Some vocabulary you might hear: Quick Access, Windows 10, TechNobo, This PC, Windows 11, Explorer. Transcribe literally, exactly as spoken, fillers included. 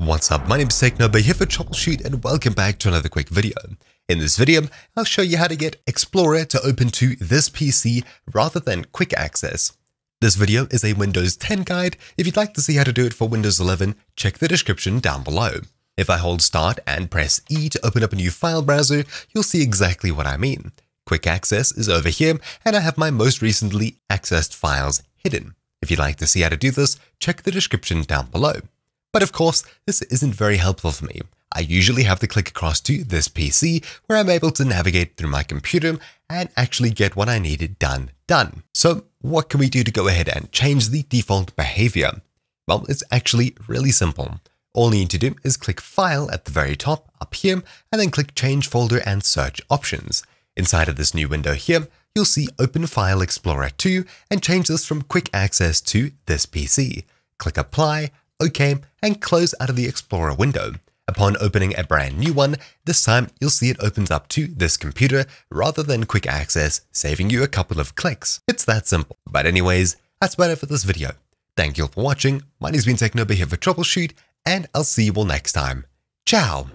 What's up, my name is TechNobo here for Troubleshoot and welcome back to another quick video. In this video, I'll show you how to get Explorer to open to This P C rather than Quick Access. This video is a Windows ten guide. If you'd like to see how to do it for Windows eleven, check the description down below. If I hold Start and press E to open up a new file browser, you'll see exactly what I mean. Quick Access is over here and I have my most recently accessed files hidden. If you'd like to see how to do this, check the description down below. But of course, this isn't very helpful for me. I usually have to click across to This P C, where I'm able to navigate through my computer and actually get what I needed done done. So what can we do to go ahead and change the default behavior? Well, it's actually really simple. All you need to do is click File at the very top up here, and then click Change Folder and Search Options. Inside of this new window here, you'll see Open File Explorer two and change this from Quick Access to This P C. Click Apply, OK, and close out of the Explorer window. Upon opening a brand new one, this time you'll see it opens up to this computer rather than Quick Access, saving you a couple of clicks. It's that simple. But anyways, that's about it for this video. Thank you all for watching. My name's been TechNobo here for Troubleshoot, and I'll see you all next time. Ciao!